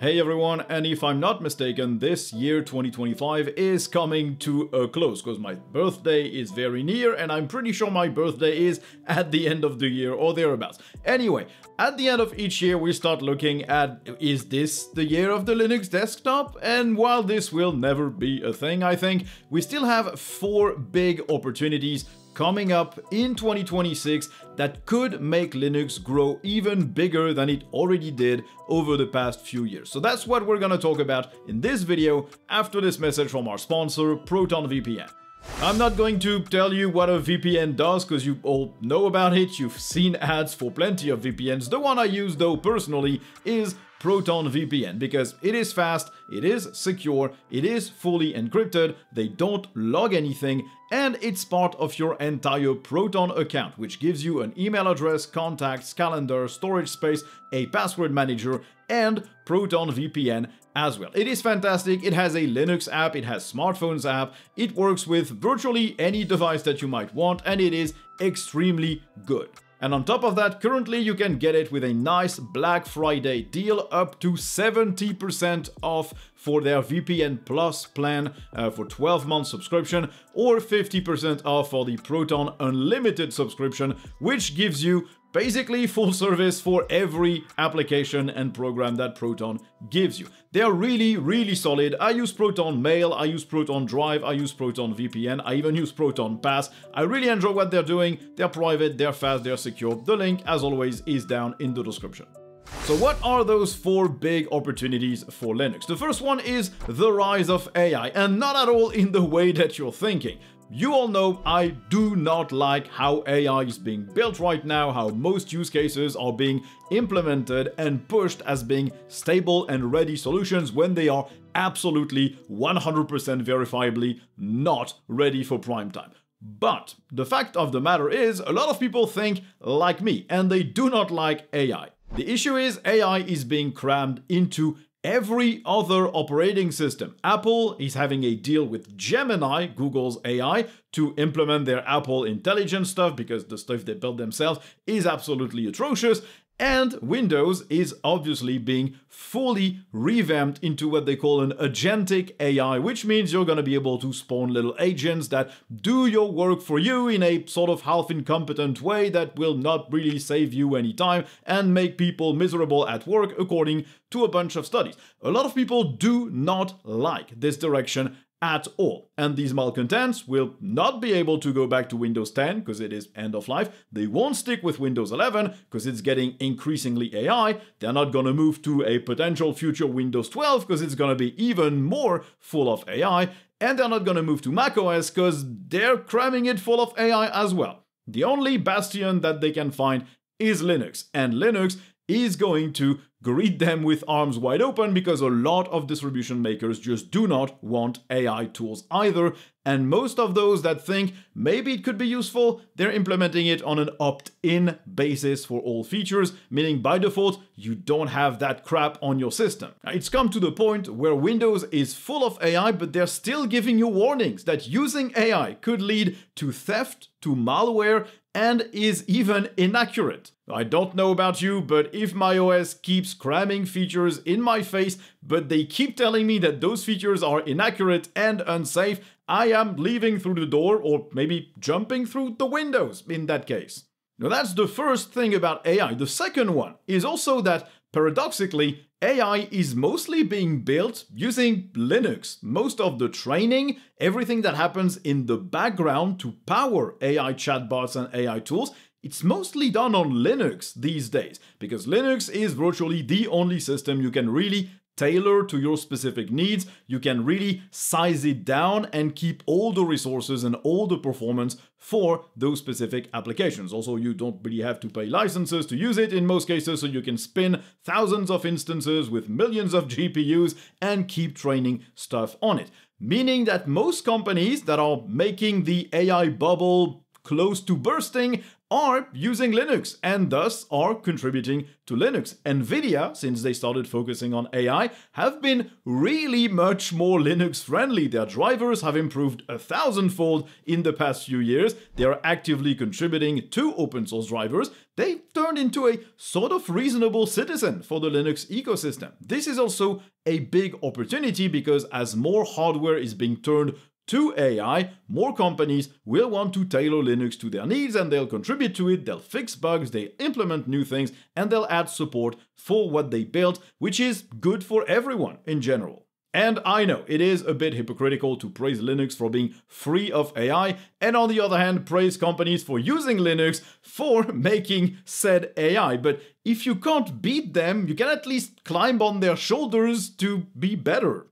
Hey everyone, and if I'm not mistaken, this year 2025 is coming to a close, because my birthday is very near, and I'm pretty sure my birthday is at the end of the year or thereabouts. Anyway, at the end of each year, we start looking at, is this the year of the Linux desktop? And while this will never be a thing, I think, we still have four big opportunities coming up in 2026 that could make Linux grow even bigger than it already did over the past few years. So that's what we're gonna talk about in this video after this message from our sponsor, Proton VPN. I'm not going to tell you what a VPN does, because you all know about it. You've seen ads for plenty of VPNs. The one I use, though, personally, is Proton VPN, because it is fast, it is secure, it is fully encrypted, they don't log anything, and it's part of your entire Proton account, which gives you an email address, contacts, calendar, storage space, a password manager, and Proton VPN as well. It is fantastic. It has a Linux app, it has smartphones app, it works with virtually any device that you might want, and it is extremely good. And on top of that, currently you can get it with a nice Black Friday deal, up to 70% off for their VPN Plus plan for 12-month subscription, or 50% off for the Proton Unlimited subscription, which gives you basically full service for every application and program that Proton gives you. They are really, really solid. I use Proton Mail, I use Proton Drive, I use Proton VPN, I even use Proton Pass. I really enjoy what they're doing. They're private, they're fast, they're secure. The link, as always, is down in the description. So what are those four big opportunities for Linux? The first one is the rise of AI, and not at all in the way that you're thinking. You all know I do not like how AI is being built right now, how most use cases are being implemented and pushed as being stable and ready solutions when they are absolutely 100% verifiably not ready for prime time. But the fact of the matter is, a lot of people think like me, and they do not like AI. The issue is AI is being crammed into every other operating system. Apple is having a deal with Gemini, Google's AI, to implement their Apple Intelligence stuff, because the stuff they build themselves is absolutely atrocious. And Windows is obviously being fully revamped into what they call an agentic AI, which means you're going to be able to spawn little agents that do your work for you in a sort of half-incompetent way that will not really save you any time and make people miserable at work, according to a bunch of studies. A lot of people do not like this direction at all. And these malcontents will not be able to go back to Windows 10 because it is end of life. They won't stick with Windows 11 because it's getting increasingly AI. They're not going to move to a potential future Windows 12 because it's going to be even more full of AI. And they're not going to move to macOS because they're cramming it full of AI as well. The only bastion that they can find is Linux. And Linux is going to greet them with arms wide open, because a lot of distribution makers just do not want AI tools either. And most of those that think maybe it could be useful, they're implementing it on an opt-in basis for all features, meaning by default, you don't have that crap on your system. It's come to the point where Windows is full of AI, but they're still giving you warnings that using AI could lead to theft, to malware, and is even inaccurate. I don't know about you, but if my OS keeps cramming features in my face, but they keep telling me that those features are inaccurate and unsafe, I am leaving through the door, or maybe jumping through the windows in that case. Now that's the first thing about AI. The second one is also that, paradoxically, AI is mostly being built using Linux. Most of the training, everything that happens in the background to power AI chatbots and AI tools, it's mostly done on Linux these days, because Linux is virtually the only system you can really tailor to your specific needs. You can really size it down and keep all the resources and all the performance for those specific applications. Also, you don't really have to pay licenses to use it in most cases, so you can spin thousands of instances with millions of GPUs and keep training stuff on it. Meaning that most companies that are making the AI bubble close to bursting are using Linux and thus are contributing to Linux. NVIDIA, since they started focusing on AI, have been really much more Linux friendly. Their drivers have improved 1,000-fold in the past few years. They are actively contributing to open source drivers. They've turned into a sort of reasonable citizen for the Linux ecosystem. This is also a big opportunity because as more hardware is being turned to AI, more companies will want to tailor Linux to their needs and they'll contribute to it, they'll fix bugs, they'll implement new things, and they'll add support for what they built, which is good for everyone in general. And I know it is a bit hypocritical to praise Linux for being free of AI, and on the other hand, praise companies for using Linux for making said AI. But if you can't beat them, you can at least climb on their shoulders to be better.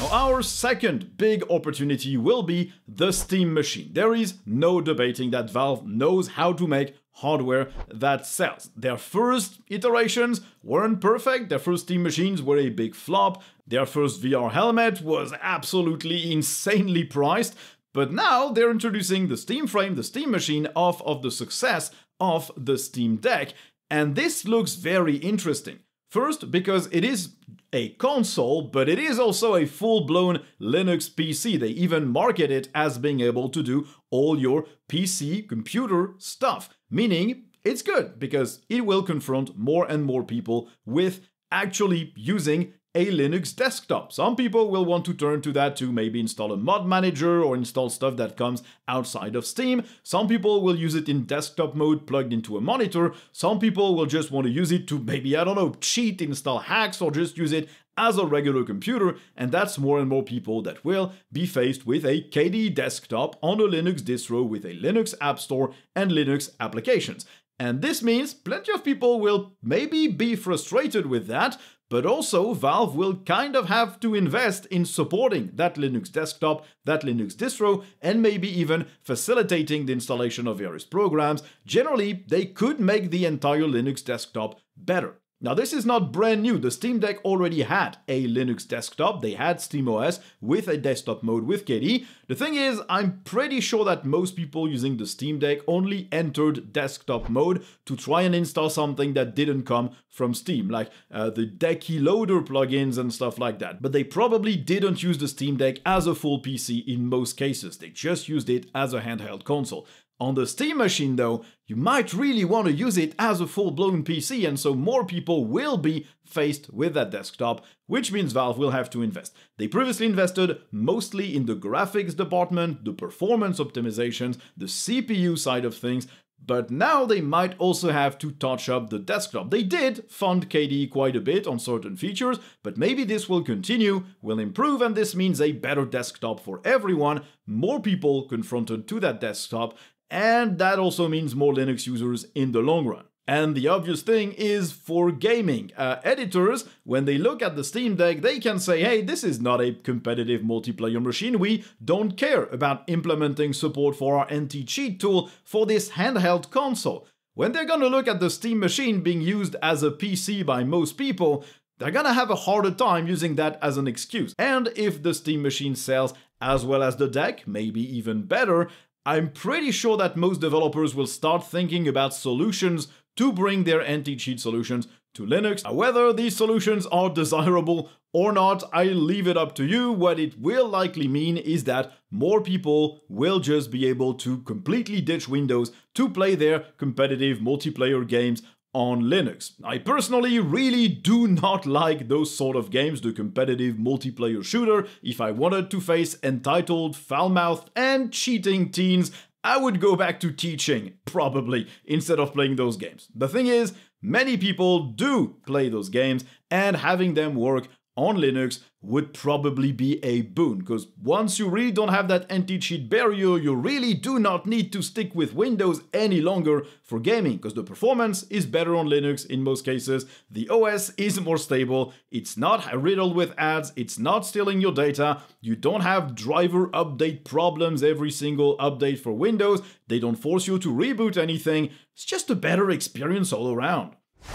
Now, our second big opportunity will be the Steam machine. There is no debating that Valve knows how to make hardware that sells. Their first iterations weren't perfect, their first Steam machines were a big flop, their first VR helmet was absolutely insanely priced, but now they're introducing the Steam Frame, the Steam machine, off of the success of the Steam Deck, and this looks very interesting. First, because it is a console, but it is also a full-blown Linux PC. They even market it as being able to do all your PC computer stuff, meaning it's good because it will confront more and more people with actually using a Linux desktop. Some people will want to turn to that to maybe install a mod manager or install stuff that comes outside of Steam. Some people will use it in desktop mode plugged into a monitor. Some people will just want to use it to maybe, I don't know, cheat, install hacks, or just use it as a regular computer, and that's more and more people that will be faced with a KDE desktop on a Linux distro with a Linux app store and Linux applications. And this means plenty of people will maybe be frustrated with that, but also Valve will kind of have to invest in supporting that Linux desktop, that Linux distro, and maybe even facilitating the installation of various programs. Generally, they could make the entire Linux desktop better. Now, this is not brand new. The Steam Deck already had a Linux desktop. They had SteamOS with a desktop mode with KDE. The thing is, I'm pretty sure that most people using the Steam Deck only entered desktop mode to try and install something that didn't come from Steam, like the Decky Loader plugins and stuff like that. But they probably didn't use the Steam Deck as a full PC in most cases. They just used it as a handheld console. On the Steam machine, though, you might really want to use it as a full-blown PC, and so more people will be faced with that desktop, which means Valve will have to invest. They previously invested mostly in the graphics department, the performance optimizations, the CPU side of things, but now they might also have to touch up the desktop. They did fund KDE quite a bit on certain features, but maybe this will continue, will improve, and this means a better desktop for everyone, more people confronted to that desktop, and that also means more Linux users in the long run. And the obvious thing is for gaming. Editors, when they look at the Steam Deck, they can say, hey, this is not a competitive multiplayer machine. We don't care about implementing support for our anti-cheat tool for this handheld console. When they're gonna look at the Steam machine being used as a PC by most people, they're gonna have a harder time using that as an excuse. And if the Steam machine sells as well as the Deck, maybe even better, I'm pretty sure that most developers will start thinking about solutions to bring their anti-cheat solutions to Linux. Now, whether these solutions are desirable or not, I leave it up to you. What it will likely mean is that more people will just be able to completely ditch Windows to play their competitive multiplayer games on Linux. I personally really do not like those sort of games, the competitive multiplayer shooter. If I wanted to face entitled, foul-mouthed, and cheating teens, I would go back to teaching, probably, instead of playing those games. The thing is, many people do play those games, and having them work on Linux would probably be a boon, because once you really don't have that anti-cheat barrier, you really do not need to stick with Windows any longer for gaming, because the performance is better on Linux in most cases, the OS is more stable, it's not riddled with ads, it's not stealing your data, you don't have driver update problems every single update for Windows, they don't force you to reboot anything, it's just a better experience all around.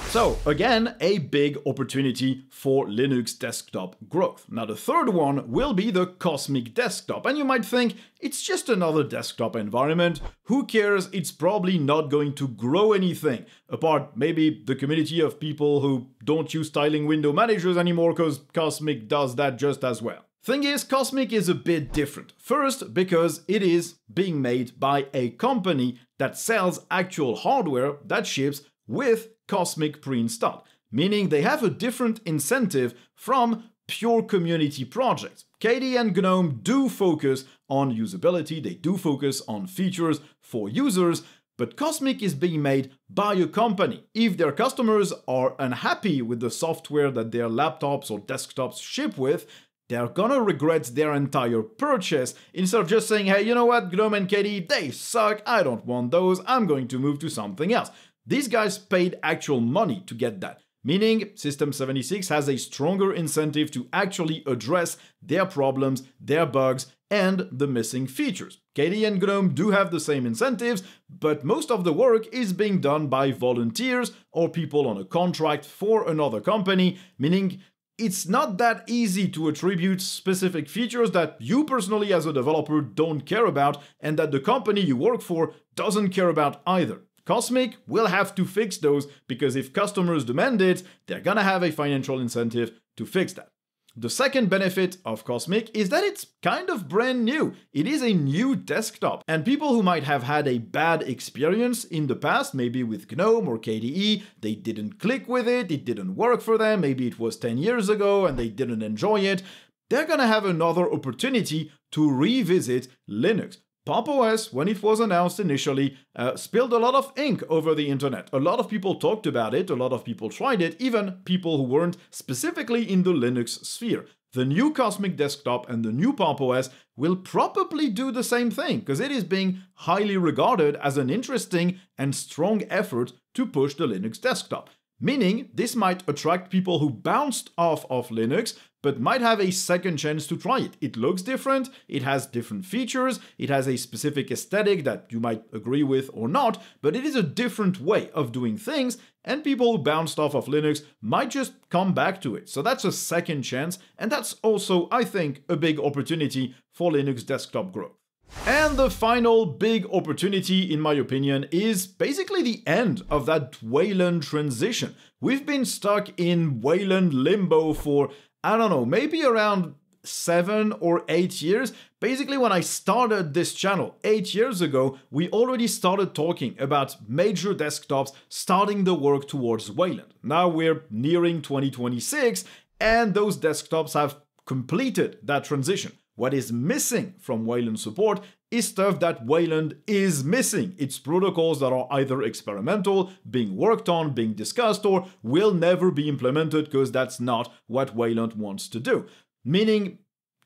So again, a big opportunity for Linux desktop growth. Now the third one will be the Cosmic Desktop. And you might think it's just another desktop environment. Who cares? It's probably not going to grow anything. Apart maybe the community of people who don't use tiling window managers anymore because Cosmic does that just as well. Thing is, Cosmic is a bit different. First, because it is being made by a company that sells actual hardware that ships with Cosmic pre-installed, meaning they have a different incentive from pure community projects. KDE and GNOME do focus on usability, they do focus on features for users, but Cosmic is being made by a company. If their customers are unhappy with the software that their laptops or desktops ship with, they're gonna regret their entire purchase instead of just saying, hey, you know what, GNOME and KDE, they suck, I don't want those, I'm going to move to something else. These guys paid actual money to get that, meaning System 76 has a stronger incentive to actually address their problems, their bugs, and the missing features. KDE and GNOME do have the same incentives, but most of the work is being done by volunteers or people on a contract for another company, meaning it's not that easy to attribute specific features that you personally as a developer don't care about and that the company you work for doesn't care about either. Cosmic will have to fix those because if customers demand it, they're gonna have a financial incentive to fix that. The second benefit of Cosmic is that it's kind of brand new. It is a new desktop, and people who might have had a bad experience in the past, maybe with GNOME or KDE, they didn't click with it, it didn't work for them, maybe it was 10 years ago and they didn't enjoy it, they're gonna have another opportunity to revisit Linux. Pop! OS, when it was announced initially, spilled a lot of ink over the internet. A lot of people talked about it, a lot of people tried it, even people who weren't specifically in the Linux sphere. The new Cosmic Desktop and the new Pop! OS will probably do the same thing, because it is being highly regarded as an interesting and strong effort to push the Linux desktop. Meaning, this might attract people who bounced off of Linux, but might have a second chance to try it. It looks different, it has different features, it has a specific aesthetic that you might agree with or not, but it is a different way of doing things, and people who bounced off of Linux might just come back to it. So that's a second chance, and that's also, I think, a big opportunity for Linux desktop growth. And the final big opportunity, in my opinion, is basically the end of that Wayland transition. We've been stuck in Wayland limbo for, I don't know, maybe around 7 or 8 years. Basically, when I started this channel 8 years ago, we already started talking about major desktops starting the work towards Wayland. Now we're nearing 2026, and those desktops have completed that transition. What is missing from Wayland support is stuff that Wayland is missing. It's protocols that are either experimental, being worked on, being discussed, or will never be implemented because that's not what Wayland wants to do. Meaning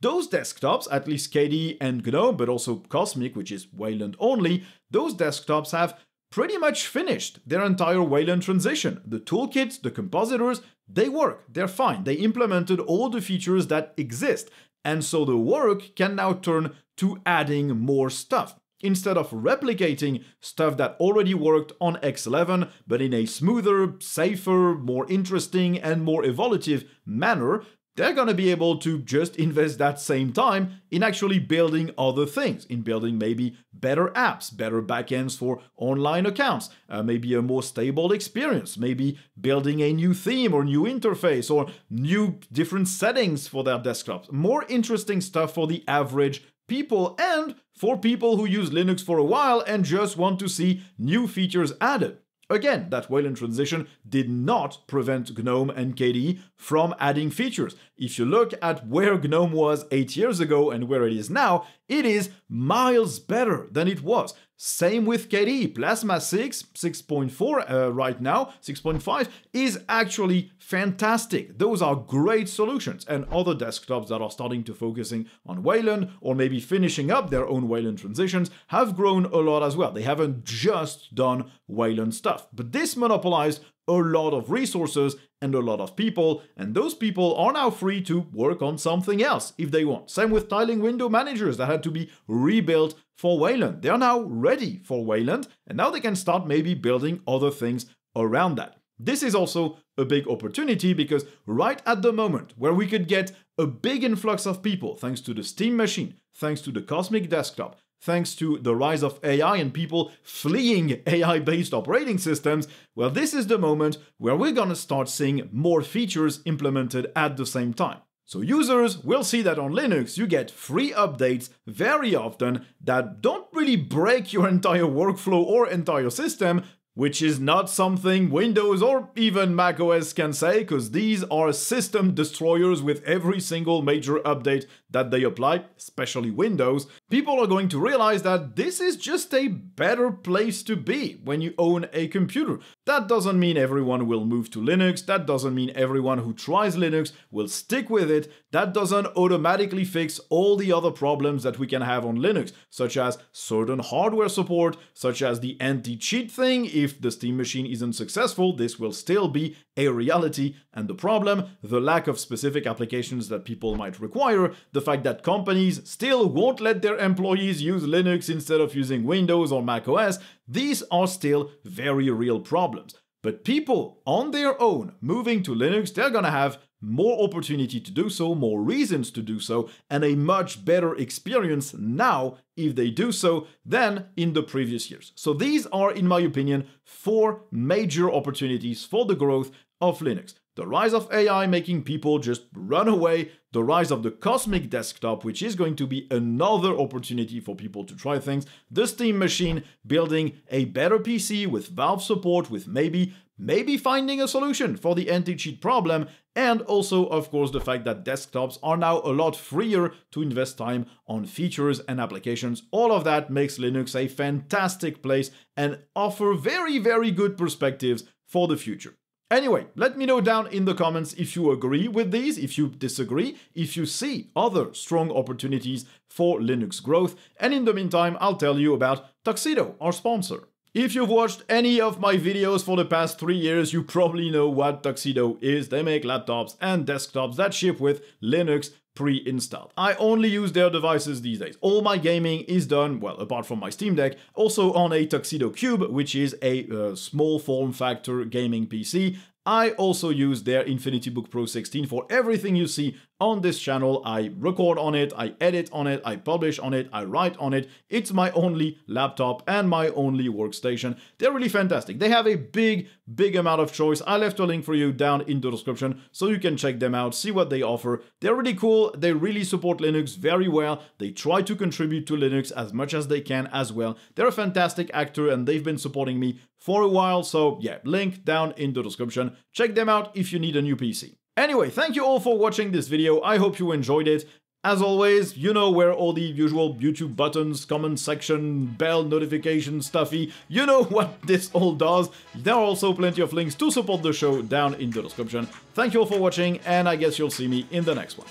those desktops, at least KDE and GNOME, but also Cosmic, which is Wayland only, those desktops have pretty much finished their entire Wayland transition. The toolkits, the compositors, they work, they're fine. They implemented all the features that exist. And so the work can now turn to adding more stuff. Instead of replicating stuff that already worked on X11, but in a smoother, safer, more interesting, and more evolutive manner, they're gonna be able to just invest that same time in actually building other things, in building maybe better apps, better backends for online accounts, maybe a more stable experience, maybe building a new theme or new interface or new different settings for their desktops. More interesting stuff for the average people and for people who use Linux for a while and just want to see new features added. Again, that Wayland transition did not prevent GNOME and KDE from adding features. If you look at where GNOME was 8 years ago and where it is now, it is miles better than it was. Same with KDE. Plasma 6.4 right now, 6.5 is actually fantastic. Those are great solutions. And other desktops that are starting to focusing on Wayland or maybe finishing up their own Wayland transitions have grown a lot as well. They haven't just done Wayland stuff, but this monopolized a lot of resources and a lot of people, and those people are now free to work on something else if they want. Same with tiling window managers that had to be rebuilt for Wayland. They are now ready for Wayland, and now they can start maybe building other things around that. This is also a big opportunity because right at the moment where we could get a big influx of people thanks to the Steam machine, thanks to the Cosmic Desktop, thanks to the rise of AI and people fleeing AI-based operating systems, well, this is the moment where we're gonna start seeing more features implemented at the same time. So users will see that on Linux you get free updates very often that don't really break your entire workflow or entire system, which is not something Windows or even macOS can say, because these are system destroyers with every single major update that they apply, especially Windows. People are going to realize that this is just a better place to be when you own a computer. That doesn't mean everyone will move to Linux, that doesn't mean everyone who tries Linux will stick with it, that doesn't automatically fix all the other problems that we can have on Linux, such as certain hardware support, such as the anti-cheat thing. If the Steam machine isn't successful, this will still be a reality. And the problem, the lack of specific applications that people might require, the fact that companies still won't let their employees use Linux instead of using Windows or macOS, these are still very real problems. But people on their own moving to Linux, they're gonna have more opportunity to do so, more reasons to do so, and a much better experience now if they do so than in the previous years. So these are, in my opinion, four major opportunities for the growth of Linux. The rise of AI making people just run away, the rise of the Cosmic Desktop, which is going to be another opportunity for people to try things, the Steam machine building a better PC with Valve support, with maybe finding a solution for the anti-cheat problem, and also, of course, the fact that desktops are now a lot freer to invest time on features and applications. All of that makes Linux a fantastic place and offer very, very good perspectives for the future. Anyway, let me know down in the comments if you agree with these, if you disagree, if you see other strong opportunities for Linux growth. And in the meantime, I'll tell you about Tuxedo, our sponsor. If you've watched any of my videos for the past 3 years, you probably know what Tuxedo is. They make laptops and desktops that ship with Linux pre-installed. I only use their devices these days. All my gaming is done, well, apart from my Steam Deck, also on a Tuxedo Cube, which is a small form factor gaming PC. I also use their Infinity Book Pro 16 for everything you see on this channel. I record on it, I edit on it, I publish on it, I write on it. It's my only laptop and my only workstation. They're really fantastic. They have a big amount of choice. I left a link for you down in the description so you can check them out, see what they offer. They're really cool. They really support Linux very well. They try to contribute to Linux as much as they can as well. They're a fantastic actor and they've been supporting me for a while. So yeah, link down in the description. Check them out if you need a new PC. Anyway, thank you all for watching this video. I hope you enjoyed it. As always, you know where all the usual YouTube buttons, comment section, bell notification stuffy, you know what this all does. There are also plenty of links to support the show down in the description. Thank you all for watching, and I guess you'll see me in the next one.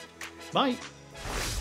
Bye!